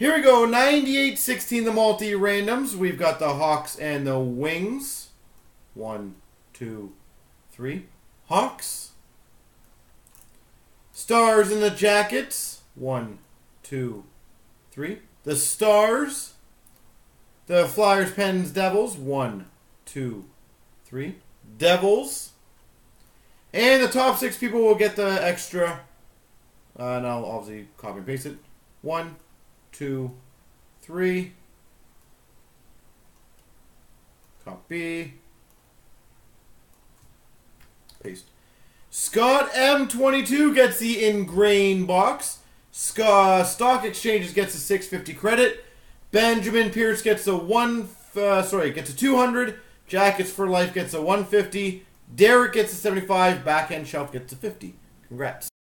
Here we go, 98-16, the multi-randoms. We've got the Hawks and the Wings. 1, 2, 3. Hawks. Stars and the Jackets. 1, 2, 3. The Stars. The Flyers, Pens, Devils. 1, 2, 3. Devils. And the top six people will get the extra. And I'll obviously copy and paste it. 1, 2, 3. Copy. Paste. Scott M22 gets the in-grain box. Stock Exchanges gets a 650 credit. Benjamin Pierce gets a gets a 200. Jackets for Life gets a 150. Derek gets a 75. Backhand Shelf gets a 50. Congrats.